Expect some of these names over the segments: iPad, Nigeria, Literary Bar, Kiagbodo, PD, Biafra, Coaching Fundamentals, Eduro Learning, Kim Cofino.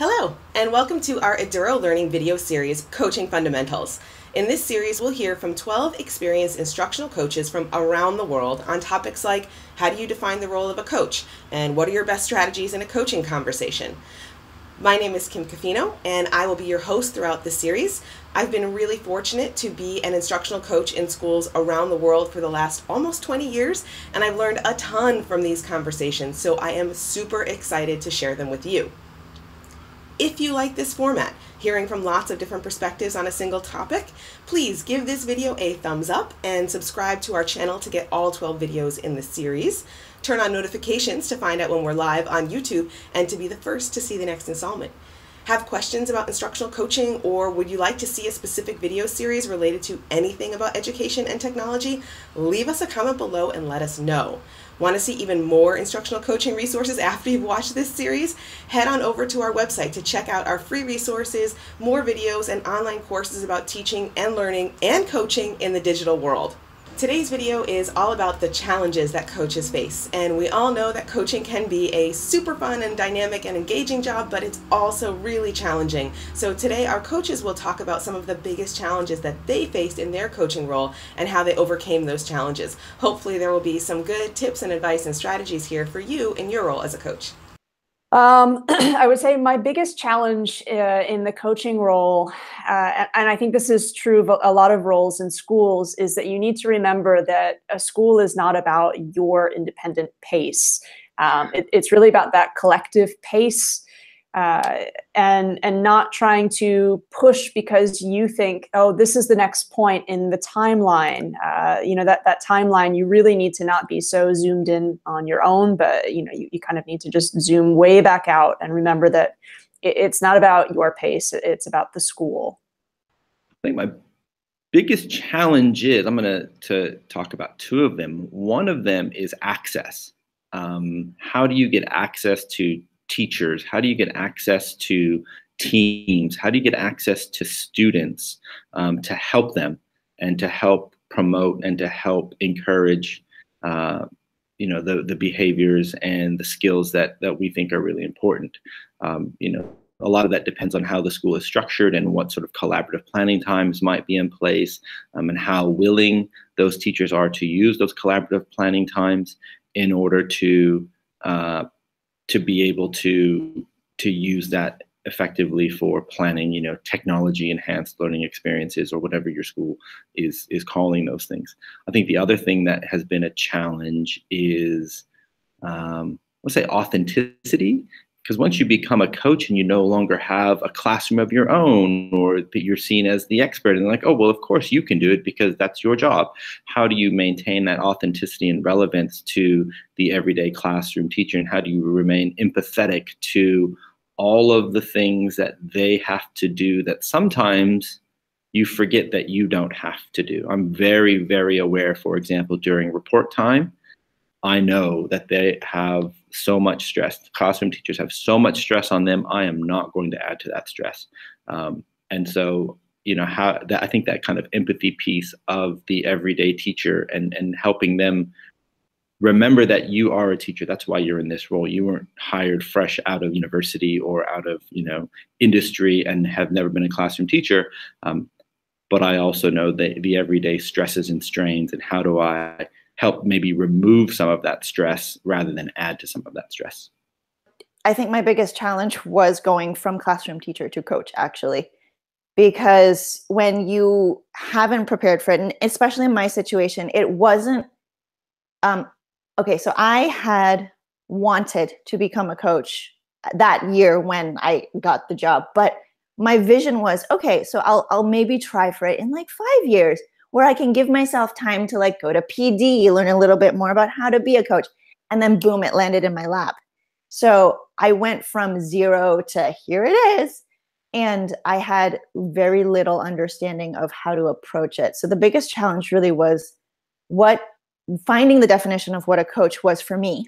Hello, and welcome to our Eduro Learning video series, Coaching Fundamentals. In this series, we'll hear from 12 experienced instructional coaches from around the world on topics like how do you define the role of a coach, and what are your best strategies in a coaching conversation. My name is Kim Cofino, and I will be your host throughout this series. I've been really fortunate to be an instructional coach in schools around the world for the last almost 20 years, and I've learned a ton from these conversations, so I am super excited to share them with you. If you like this format, hearing from lots of different perspectives on a single topic, please give this video a thumbs up and subscribe to our channel to get all 12 videos in the series. Turn on notifications to find out when we're live on YouTube and to be the first to see the next installment. Have questions about instructional coaching, or would you like to see a specific video series related to anything about education and technology? Leave us a comment below and let us know. Want to see even more instructional coaching resources after you've watched this series? Head on over to our website to check out our free resources, more videos, and online courses about teaching and learning and coaching in the digital world. Today's video is all about the challenges that coaches face, and we all know that coaching can be a super fun and dynamic and engaging job, but it's also really challenging. So today our coaches will talk about some of the biggest challenges that they faced in their coaching role and how they overcame those challenges. Hopefully there will be some good tips and advice and strategies here for you in your role as a coach. I would say my biggest challenge in the coaching role, and I think this is true of a lot of roles in schools, is that you need to remember that a school is not about your independent pace. It's really about that collective pace, and not trying to push because you think, oh, this is the next point in the timeline. You know, that timeline, you really need to not be so zoomed in on your own, but you know, you kind of need to just zoom way back out and remember that it's not about your pace, it's about the school. I think my biggest challenge is, I'm going to talk about two of them. One of them is access. How do you get access to teachers? How do you get access to teams? How do you get access to students to help them and to help promote and to help encourage you know, the behaviors and the skills that we think are really important? You know, a lot of that depends on how the school is structured and what sort of collaborative planning times might be in place, and how willing those teachers are to use those collaborative planning times in order to be able to use that effectively for planning, you know, technology enhanced learning experiences or whatever your school is calling those things. I think the other thing that has been a challenge is, let's say, authenticity. Because once you become a coach and you no longer have a classroom of your own, or that you're seen as the expert and like, oh, well, of course you can do it because that's your job. How do you maintain that authenticity and relevance to the everyday classroom teacher? And how do you remain empathetic to all of the things that they have to do that sometimes you forget that you don't have to do? I'm very, very aware, for example, during report time, I know that they have so much stress. Classroom teachers have so much stress on them. I am not going to add to that stress. And so, you know, I think that kind of empathy piece of the everyday teacher and helping them remember that you are a teacher. That's why you're in this role. You weren't hired fresh out of university or out of, you know, industry and have never been a classroom teacher. But I also know the everyday stresses and strains, and how do I help maybe remove some of that stress rather than add to some of that stress. I think my biggest challenge was going from classroom teacher to coach, actually, because when you haven't prepared for it, and especially in my situation, it wasn't, okay, so I had wanted to become a coach that year when I got the job, but my vision was, okay, so I'll maybe try for it in like 5 years, where I can give myself time to like go to PD, learn a little bit more about how to be a coach. And then boom, it landed in my lap. So I went from zero to here it is. And I had very little understanding of how to approach it. So the biggest challenge really was finding the definition of what a coach was for me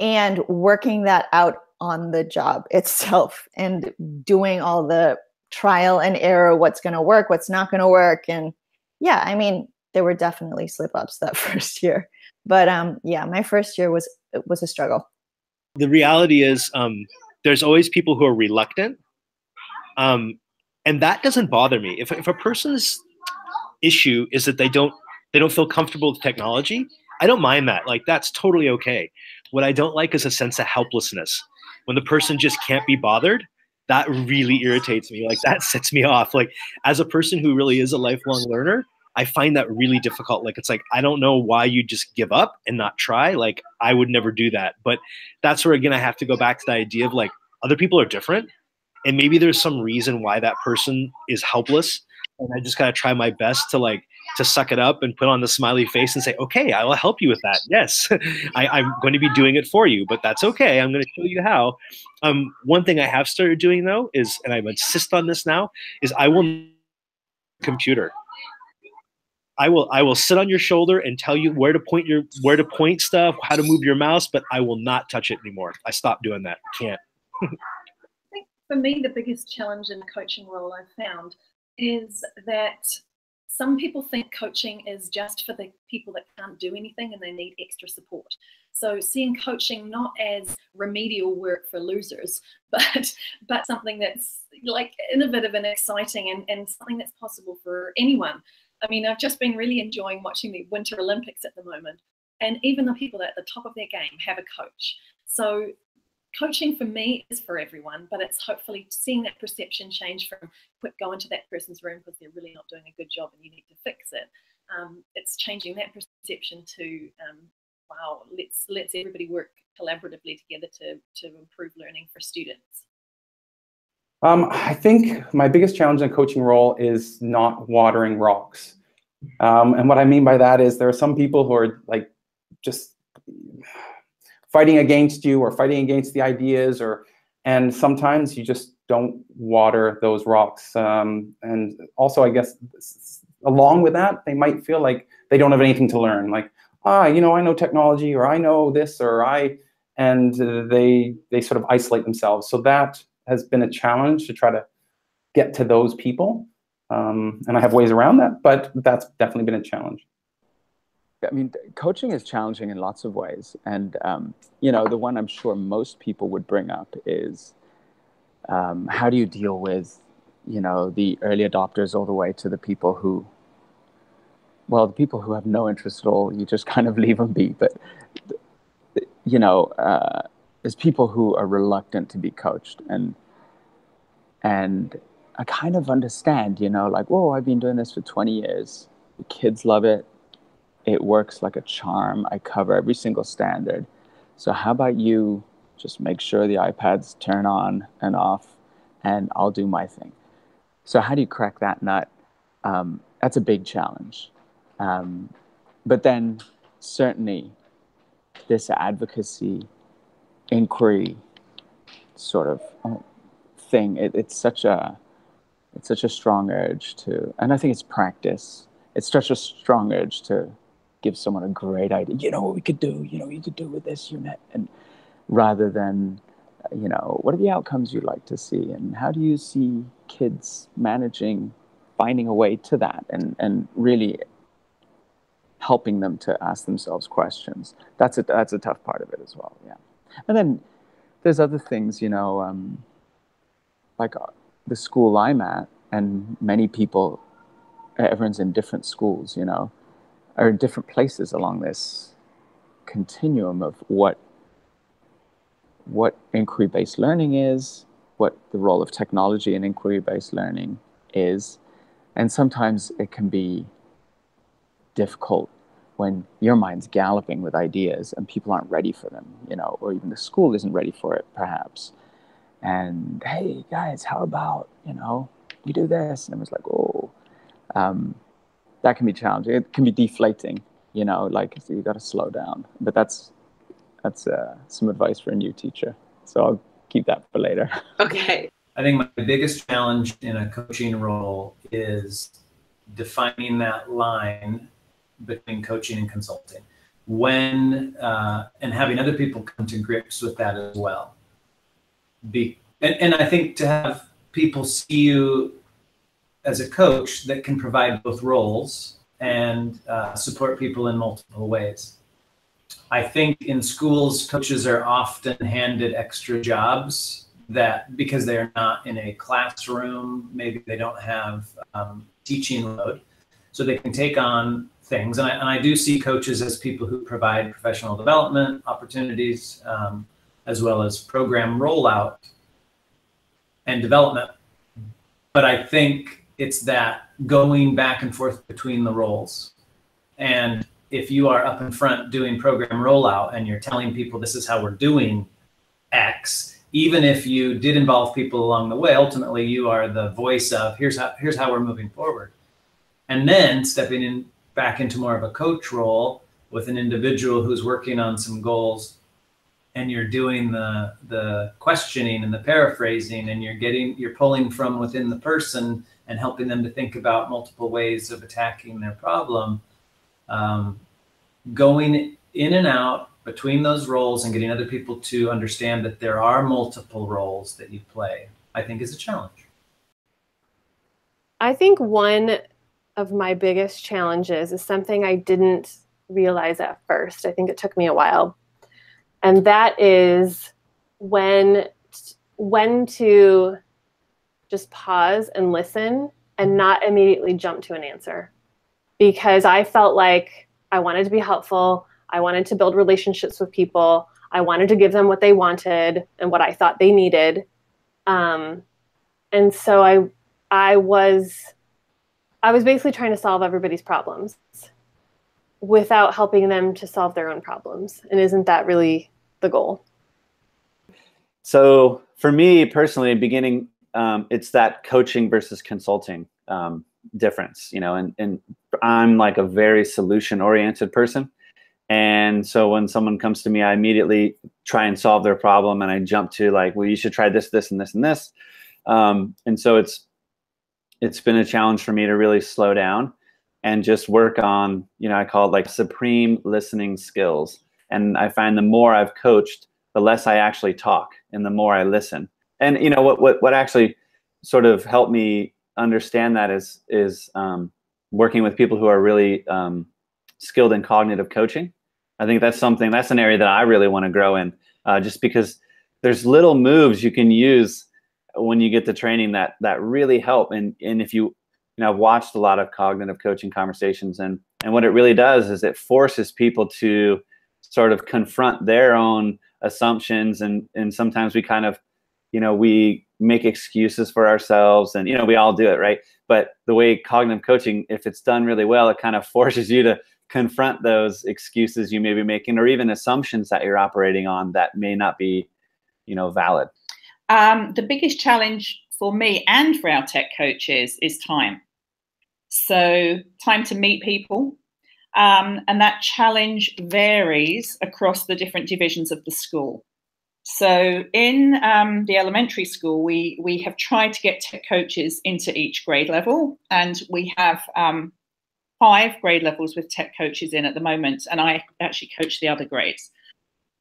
and working that out on the job itself and doing all the trial and error, what's going to work, what's not going to work. And yeah, I mean, there were definitely slip-ups that first year, but yeah, my first year was a struggle. The reality is, there's always people who are reluctant. And that doesn't bother me. If a person's issue is that they don't feel comfortable with technology, I don't mind that. Like, that's totally okay. What I don't like is a sense of helplessness. When the person just can't be bothered, that really irritates me. Like, that sets me off. Like, as a person who really is a lifelong learner, I find that really difficult. Like, it's like, I don't know why you just give up and not try. Like, I would never do that. But that's where, again, I have to go back to the idea of, like, other people are different. And maybe there's some reason why that person is helpless. And I just got to try my best to, like, to suck it up and put on the smiley face and say, okay, I will help you with that. Yes, I'm going to be doing it for you, but that's okay. I'm going to show you how. One thing I have started doing, though, is, and I insist on this now, is I will computer. I will sit on your shoulder and tell you where to point stuff, how to move your mouse, but I will not touch it anymore. I stopped doing that. I can't. I think for me, the biggest challenge in coaching role I've found is that some people think coaching is just for the people that can't do anything and they need extra support. So seeing coaching not as remedial work for losers, but something that's, like, innovative and exciting, and something that's possible for anyone. I mean, I've just been really enjoying watching the Winter Olympics at the moment. And even the people that are at the top of their game have a coach. So coaching for me is for everyone, but it's hopefully seeing that perception change from quick go into that person's room because they're really not doing a good job and you need to fix it. It's changing that perception to, wow, let's everybody work collaboratively together to improve learning for students. I think my biggest challenge in coaching role is not watering rocks. And what I mean by that is there are some people who are, like, just fighting against you or fighting against the ideas, and sometimes you just don't water those rocks. And also, I guess, along with that, they might feel like they don't have anything to learn. Like, you know, I know technology, or I know this, or and they sort of isolate themselves. So that has been a challenge to try to get to those people. And I have ways around that, but that's definitely been a challenge. I mean, coaching is challenging in lots of ways. And, you know, the one I'm sure most people would bring up is how do you deal with, you know, the early adopters all the way to the people who, well, the people who have no interest at all, you just kind of leave them be. But, you know, there's people who are reluctant to be coached, and I kind of understand, you know, like, whoa, I've been doing this for 20 years. The kids love it. It works like a charm. I cover every single standard. So how about you just make sure the iPads turn on and off, and I'll do my thing. So how do you crack that nut? That's a big challenge. But then certainly this advocacy inquiry sort of thing, it's such a strong urge to, and I think it's practice, it's such a strong urge to give someone a great idea, you know what we could do, you know what you could do with this unit, and rather than, you know, what are the outcomes you'd like to see, and how do you see kids managing, finding a way to that, and really helping them to ask themselves questions. That's a tough part of it as well, yeah. And then there's other things, you know, like the school I'm at, and many people, everyone's in different schools, you know, or in different places along this continuum of what inquiry-based learning is, what the role of technology in inquiry-based learning is. And sometimes it can be difficult when your mind's galloping with ideas and people aren't ready for them, you know, or even the school isn't ready for it, perhaps. And, hey, guys, how about, you know, we do this? And it was like, oh, that can be challenging. It can be deflating, you know, like, so you got to slow down. But that's some advice for a new teacher. So I'll keep that for later. Okay. I think my biggest challenge in a coaching role is defining that line between coaching and consulting, when and having other people come to grips with that as well. And I think to have people see you as a coach that can provide both roles and support people in multiple ways. I think in schools, coaches are often handed extra jobs that because they are not in a classroom, maybe they don't have teaching load, so they can take on things. And I do see coaches as people who provide professional development opportunities as well as program rollout and development. But I think it's that going back and forth between the roles. And if you are up in front doing program rollout and you're telling people this is how we're doing X, even if you did involve people along the way, ultimately you are the voice of here's how we're moving forward. And then stepping in back into more of a coach role with an individual who's working on some goals, and you're doing the questioning and the paraphrasing, and you're pulling from within the person and helping them to think about multiple ways of attacking their problem. Going in and out between those roles and getting other people to understand that there are multiple roles that you play, I think is a challenge. I think one of my biggest challenges is something I didn't realize at first. I think it took me a while. And that is when to just pause and listen and not immediately jump to an answer. Because I felt like I wanted to be helpful. I wanted to build relationships with people. I wanted to give them what they wanted and what I thought they needed. And so I was basically trying to solve everybody's problems without helping them to solve their own problems. And isn't that really the goal? So for me personally, beginning, it's that coaching versus consulting difference, you know, and I'm like a very solution-oriented person. And so when someone comes to me, I immediately try and solve their problem, and I jump to like, well, you should try this, this, and this, and this. And so it's been a challenge for me to really slow down and just work on, you know, I call it like supreme listening skills. And I find the more I've coached, the less I actually talk and the more I listen. And, you know, what actually sort of helped me understand that is working with people who are really skilled in cognitive coaching. I think that's an area that I really want to grow in, just because there's little moves you can use when you get the training that really help. And if you know, I've watched a lot of cognitive coaching conversations, and what it really does is it forces people to sort of confront their own assumptions. And sometimes we kind of, you know, we make excuses for ourselves, and, you know, we all do it, right? But the way cognitive coaching, if it's done really well, it kind of forces you to confront those excuses you may be making, or even assumptions that you're operating on that may not be, you know, valid. The biggest challenge for me and for our tech coaches is time. So time to meet people, and that challenge varies across the different divisions of the school. So in the elementary school, we have tried to get tech coaches into each grade level, and we have 5 grade levels with tech coaches in at the moment, and I actually coach the other grades.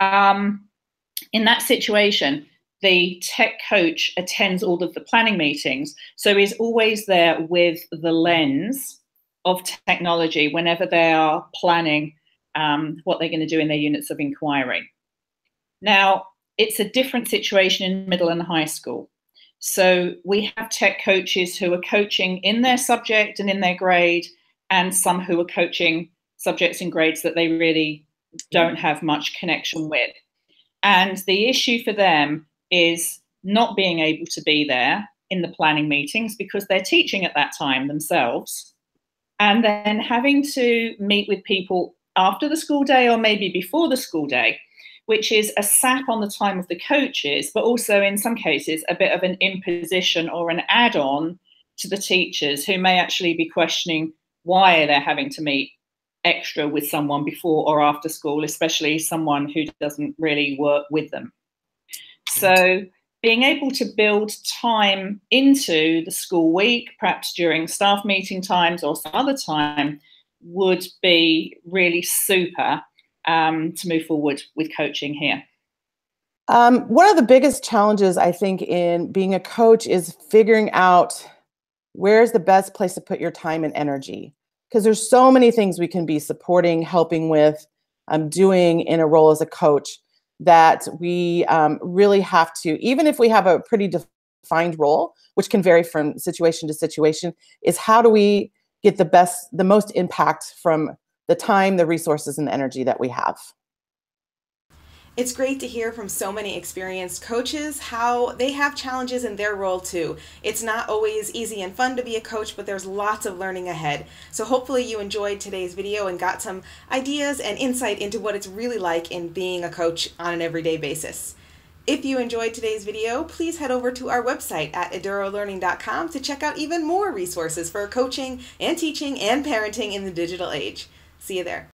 In that situation, the tech coach attends all of the planning meetings, so is always there with the lens of technology whenever they are planning what they're going to do in their units of inquiry. Now, it's a different situation in middle and high school. So we have tech coaches who are coaching in their subject and in their grade, and some who are coaching subjects and grades that they really don't have much connection with. And the issue for them is not being able to be there in the planning meetings because they're teaching at that time themselves, and then having to meet with people after the school day or maybe before the school day, which is a sap on the time of the coaches, but also in some cases a bit of an imposition or an add-on to the teachers, who may actually be questioning why they're having to meet extra with someone before or after school, especially someone who doesn't really work with them. So being able to build time into the school week, perhaps during staff meeting times or some other time, would be really super to move forward with coaching here. One of the biggest challenges, I think, in being a coach is figuring out where's the best place to put your time and energy. Because there's so many things we can be supporting, helping with, doing in a role as a coach. that we really have to, even if we have a pretty defined role, which can vary from situation to situation, is how do we get the best, the most impact from the time, the resources, and the energy that we have. It's great to hear from so many experienced coaches how they have challenges in their role too. It's not always easy and fun to be a coach, but there's lots of learning ahead. So hopefully you enjoyed today's video and got some ideas and insight into what it's really like in being a coach on an everyday basis. If you enjoyed today's video, please head over to our website at edurolearning.com to check out even more resources for coaching and teaching and parenting in the digital age. See you there.